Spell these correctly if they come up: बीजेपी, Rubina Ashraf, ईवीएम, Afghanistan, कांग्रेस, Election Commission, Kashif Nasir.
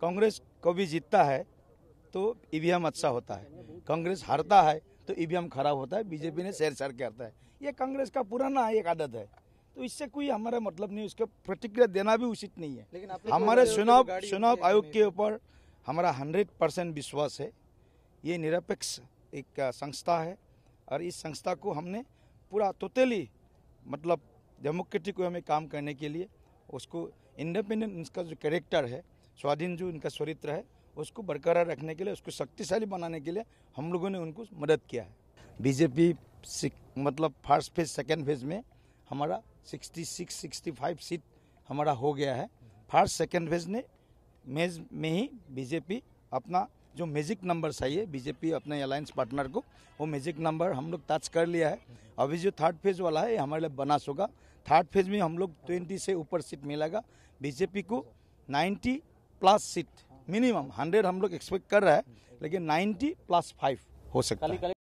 कांग्रेस को भी जीतता है तो ईवीएम अच्छा होता है, कांग्रेस हारता है तो ईवीएम खराब होता है, बीजेपी ने शेर करता है। ये कांग्रेस का पुराना एक आदत है, तो इससे कोई हमारा मतलब नहीं, उसका प्रतिक्रिया देना भी उचित नहीं है। लेकिन हमारे चुनाव आयोग के ऊपर हमारा 100% विश्वास है। ये निरपेक्ष एक संस्था है और इस संस्था को हमने पूरा टोटली मतलब डेमोक्रेटिक वे में काम करने के लिए उसको इंडिपेंडेंट, उनका जो कैरेक्टर है, स्वाधीन जो उनका चरित्र है, उसको बरकरार रखने के लिए, उसको शक्तिशाली बनाने के लिए हम लोगों ने उनको मदद किया है। बीजेपी मतलब फर्स्ट फेज सेकेंड फेज में हमारा 65 सीट हमारा हो गया है। फर्स्ट सेकेंड फेज ने मेज में ही बीजेपी अपना जो मैजिक नंबर चाहिए, बीजेपी अपने अलायंस पार्टनर को वो मैजिक नंबर हम लोग टच कर लिया है। अभी जो थर्ड फेज वाला है ये हमारे लिए बनास होगा। थर्ड फेज में हम लोग 20 से ऊपर सीट मिलेगा। बीजेपी को 90+ सीट मिनिमम, 100 हम लोग एक्सपेक्ट कर रहा है, लेकिन 90+5 हो सकता है।